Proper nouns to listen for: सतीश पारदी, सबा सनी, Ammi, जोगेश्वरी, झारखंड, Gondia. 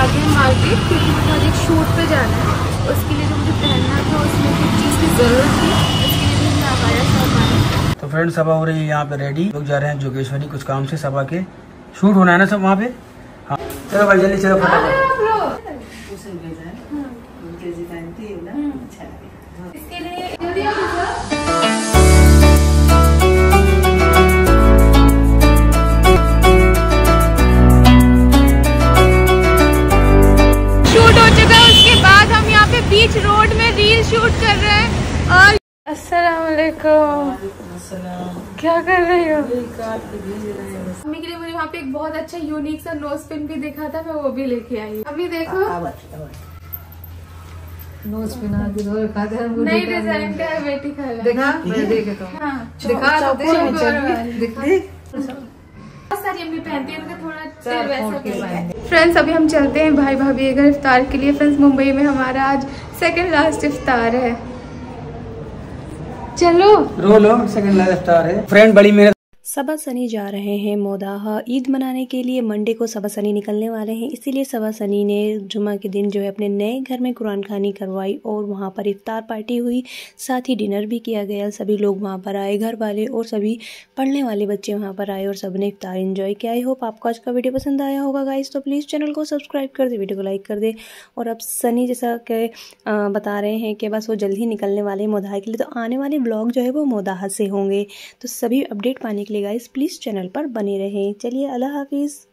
आ गए मार्केट क्योंकि मुझे आज एक शूट पे जाना है। उसके लिए जो मुझे पहनना था उसमें कुछ चीज़ की ज़रूरत थी, उसके लिए भी मैं आया शॉप। तो फ्रेंड सभा हो रही है यहाँ पे रेडी, लोग जा रहे हैं जोगेश्वरी कुछ काम से, सभा के शूट होना है ना सब वहाँ पे। हाँ चलो भाई जल्दी चलो फटाफट। बीच रोड में रील शूट कर रहे हैं। और अस्सलाम वालेकुम, क्या कर रही हो? अम्मी के लिए मुझे वहाँ पे एक बहुत अच्छा यूनिक सा नोज पिन भी दिखा था, मैं वो भी लेके आई। अम्मी देखो नोज पिन नई डिजाइन का है, बेटी खा दिखा दिखा सारी अम्मी पहनती है थोड़ा। फ्रेंड्स अभी हम चलते हैं भाई भाभी के घर इफ्तार के लिए। फ्रेंड्स मुंबई में हमारा आज सेकंड लास्ट इफ्तार है। चलो रो लो, सेकंड लास्ट इफ्तार है फ्रेंड। बड़ी मेरा सबा सनी जा रहे हैं मोदाहा ईद मनाने के लिए। मंडे को सबा सनी निकलने वाले हैं, इसीलिए सबा सनी ने जुमा के दिन जो है अपने नए घर में कुरान खानी करवाई और वहाँ पर इफ्तार पार्टी हुई, साथ ही डिनर भी किया गया। सभी लोग वहाँ पर आए, घर वाले और सभी पढ़ने वाले बच्चे वहाँ पर आए और सबने इफ्तार एंजॉय किया। आई होप आपको आज का वीडियो पसंद आया होगा गाइस, तो प्लीज़ चैनल को सब्सक्राइब कर दे, वीडियो को लाइक कर दे। और अब सनी जैसा के बता रहे हैं कि बस वो जल्द ही निकलने वाले हैं मोदाहा के लिए, तो आने वाले ब्लॉग जो है वो मोदाहा से होंगे। तो सभी अपडेट पाने के लिए गाइस प्लीज़ चैनल पर बने रहें। चलिए अल्लाह हाफिज़।